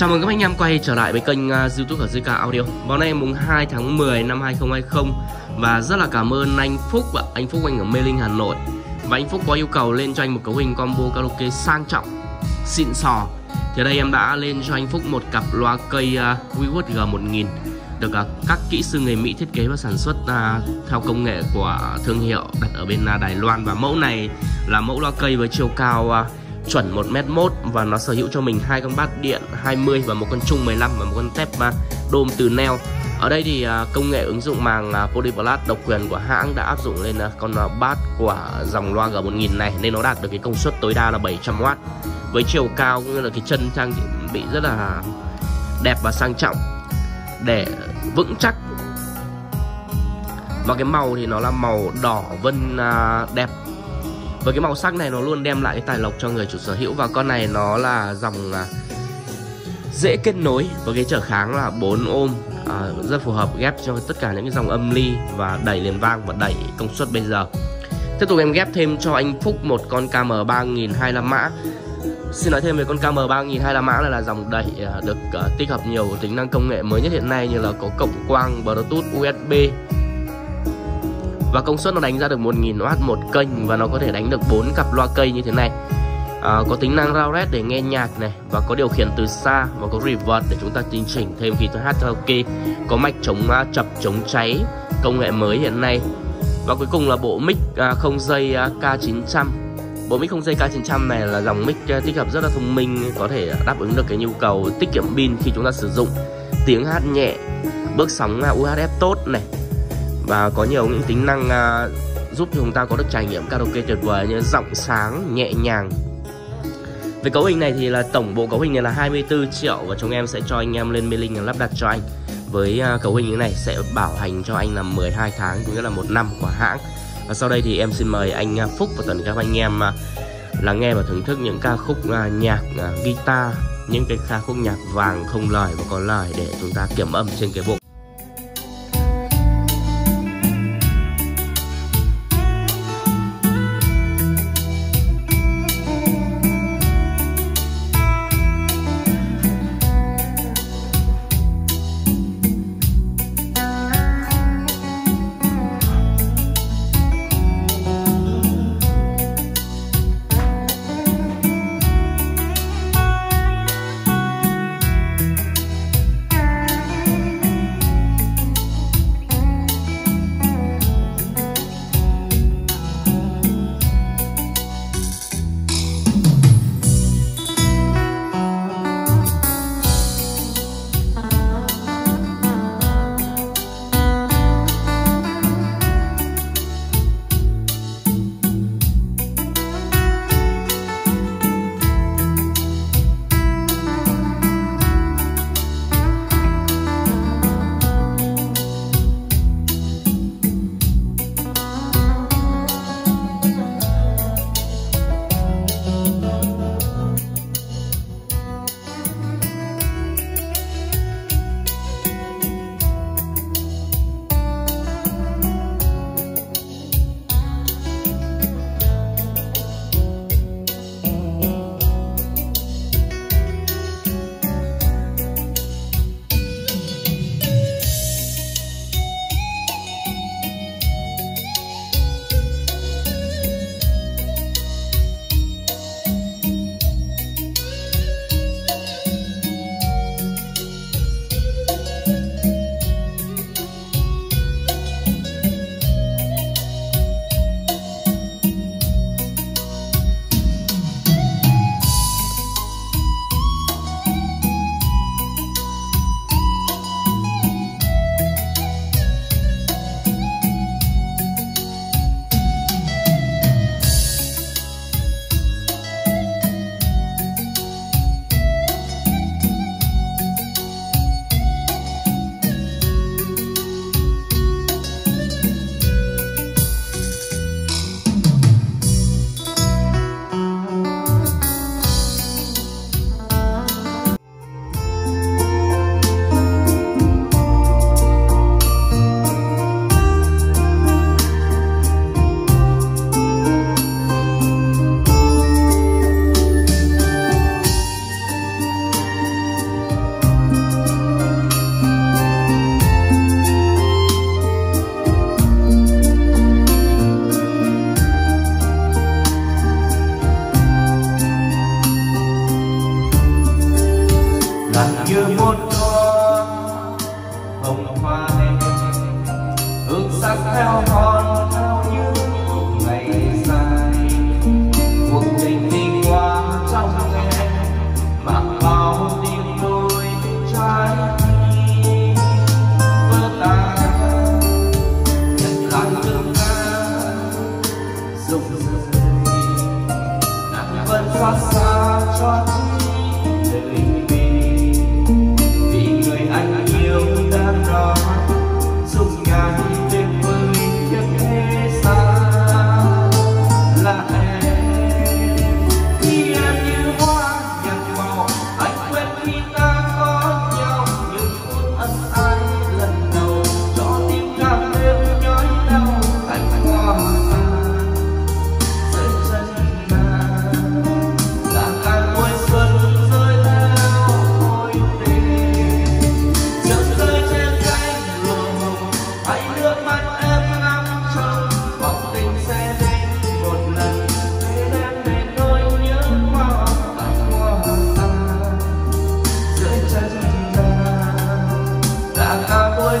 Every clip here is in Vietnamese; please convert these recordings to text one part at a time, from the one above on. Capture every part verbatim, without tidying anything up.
Chào mừng các anh em quay trở lại với kênh YouTube của gi ca Audio. Vào nay mùng hai tháng mười năm hai nghìn không trăm hai mươi và rất là cảm ơn anh Phúc ạ. Anh Phúc anh ở Mê Linh, Hà Nội. Và anh Phúc có yêu cầu lên cho anh một cấu hình combo karaoke sang trọng, xịn sò. Thì đây em đã lên cho anh Phúc một cặp loa cây uh, Weeworld G một nghìn được uh, các kỹ sư người Mỹ thiết kế và sản xuất uh, theo công nghệ của thương hiệu đặt ở bên uh, Đài Loan. Và mẫu này là mẫu loa cây với chiều cao uh, chuẩn một mét một và nó sở hữu cho mình hai con bát điện hai mươi và một con trung mười lăm và một con tép đôm từ neo. Ở đây thì công nghệ ứng dụng màng Polyblast độc quyền của hãng đã áp dụng lên con bát của dòng loa G một nghìn này, nên nó đạt được cái công suất tối đa là bảy trăm oát với chiều cao cũng như là cái chân trang bị rất là đẹp và sang trọng để vững chắc. Và cái màu thì nó là màu đỏ vân đẹp. Với cái màu sắc này nó luôn đem lại cái tài lộc cho người chủ sở hữu. Và con này nó là dòng à, dễ kết nối với cái trở kháng là bốn ôm, à, rất phù hợp ghép cho tất cả những cái dòng âm ly và đẩy liền vang và đẩy công suất bây giờ. Tiếp tục em ghép thêm cho anh Phúc một con K M ba nghìn hai mươi lăm mã. Xin nói thêm về con K M ba nghìn hai mươi lăm mã này là dòng đẩy à, được à, tích hợp nhiều tính năng công nghệ mới nhất hiện nay, như là có cổng quang, Bluetooth, u ét bê. Và công suất nó đánh ra được một nghìn oát một kênh và nó có thể đánh được bốn cặp loa cây như thế này. à, Có tính năng raw rest để nghe nhạc này, và có điều khiển từ xa, và có reverb để chúng ta chỉnh chỉnh thêm khi tôi hát karaoke. Có mạch chống uh, chập, chống cháy, công nghệ mới hiện nay. Và cuối cùng là bộ mic uh, không dây uh, K chín trăm. Bộ mic không dây K chín trăm này là dòng mic uh, tích hợp rất là thông minh, có thể đáp ứng được cái nhu cầu tiết kiệm pin khi chúng ta sử dụng. Tiếng hát nhẹ, bước sóng uh, u hát ép tốt này, và có nhiều những tính năng uh, giúp chúng ta có được trải nghiệm karaoke tuyệt vời như giọng sáng, nhẹ nhàng. Về cấu hình này thì là tổng bộ cấu hình này là hai mươi tư triệu và chúng em sẽ cho anh em lên Mê Linh lắp đặt cho anh. Với uh, cấu hình như thế này sẽ bảo hành cho anh là mười hai tháng, cũng như là một năm của hãng. Và sau đây thì em xin mời anh uh, Phúc và toàn các anh em uh, lắng nghe và thưởng thức những ca khúc uh, nhạc uh, guitar, những cái ca khúc nhạc vàng không lời và có lời để chúng ta kiểm âm trên cái bộ.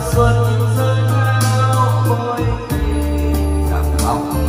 Hãy subscribe cho kênh K M ba mươi hai hai